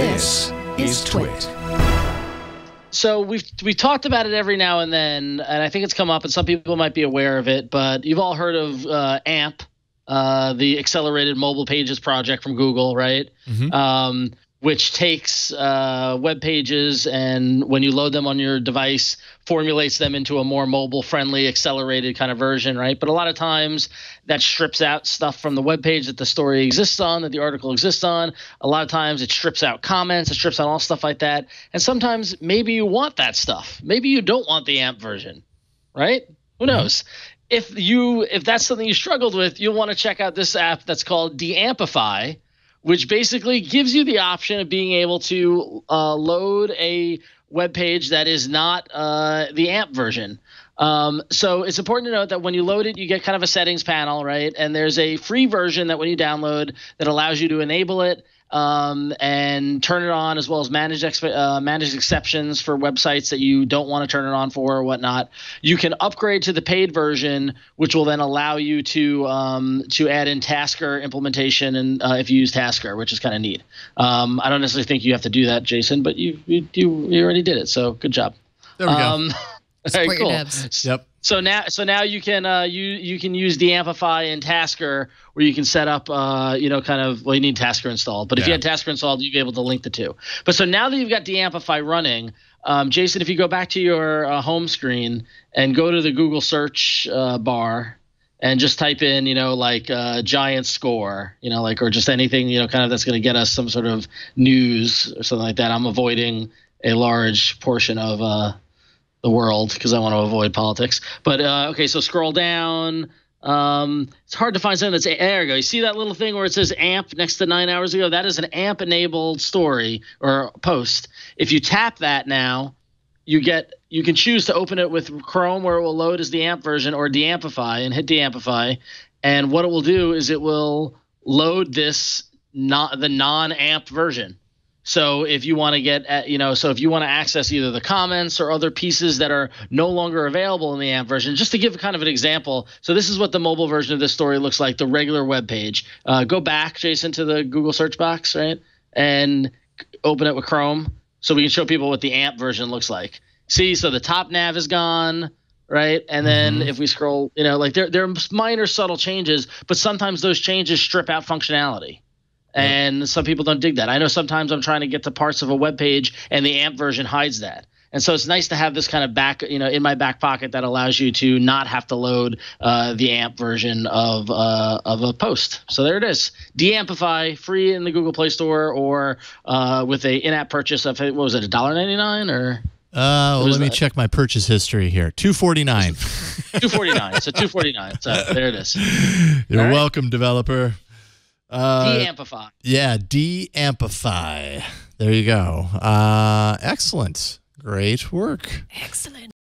This is Twit. So we've talked about it every now and then, and I think it's come up, and some people might be aware of it, but you've all heard of AMP, the Accelerated Mobile Pages project from Google, right? Mm-hmm. Which takes web pages and, when you load them on your device, formulates them into a more mobile-friendly, accelerated kind of version, right? But a lot of times that strips out stuff from the web page that the story exists on, that the article exists on. A lot of times it strips out comments, it strips out all stuff like that. And sometimes maybe you want that stuff. Maybe you don't want the AMP version, right? Who knows? If that's something you struggled with, you'll want to check out this app that's called Deampify, which basically gives you the option of being able to load a web page that is not the AMP version. So it's important to note that when you load it, you get kind of a settings panel, right? And there's a free version that when you download that allows you to enable it and turn it on, as well as manage exceptions for websites that you don't want to turn it on for or whatnot. You can upgrade to the paid version, which will then allow you to add in Tasker implementation, and if you use Tasker, which is kind of neat. I don't necessarily think you have to do that, Jason, but you already did it, so good job. There we go. All right, cool. Yep. So now you can you can use Deampify and Tasker, where you can set up you need Tasker installed, but if you had Tasker installed, you'd be able to link the two. But so now that you've got Deampify running, Jason, if you go back to your home screen and go to the Google search bar and just type in giant score, or just anything kind of that's going to get us some sort of news or something like that. I'm avoiding a large portion of the world because I want to avoid politics. But okay, so scroll down. It's hard to find something that's – there you go. You see that little thing where it says AMP next to 9 hours ago? That is an AMP-enabled story or post. If you tap that now, you can choose to open it with Chrome, where it will load as the AMP version, or Deampify, and hit Deampify. And what it will do is it will load this the non-AMP version. So if you want to get at, if you want to access either the comments or other pieces that are no longer available in the AMP version, just to give kind of an example. So this is what the mobile version of this story looks like, the regular web page. Go back, Jason, to the Google search box, right, and open it with Chrome so we can show people what the AMP version looks like. See, so the top nav is gone, right? And then if we scroll, there are minor subtle changes, but sometimes those changes strip out functionality. And some people don't dig that. I know sometimes I'm trying to get to parts of a web page and the AMP version hides that. And so it's nice to have this kind of in my back pocket that allows you to not have to load the AMP version of a post. So there it is. Deampify, free in the Google Play Store, or with an in-app purchase of, what was it, $1.99 or? Well, let me check my purchase history here. $2.49. $2.49. So $2.49. So there it is. You're all welcome, right? Developer. Deampify. Yeah, Deampify. There you go. Excellent. Great work. Excellent.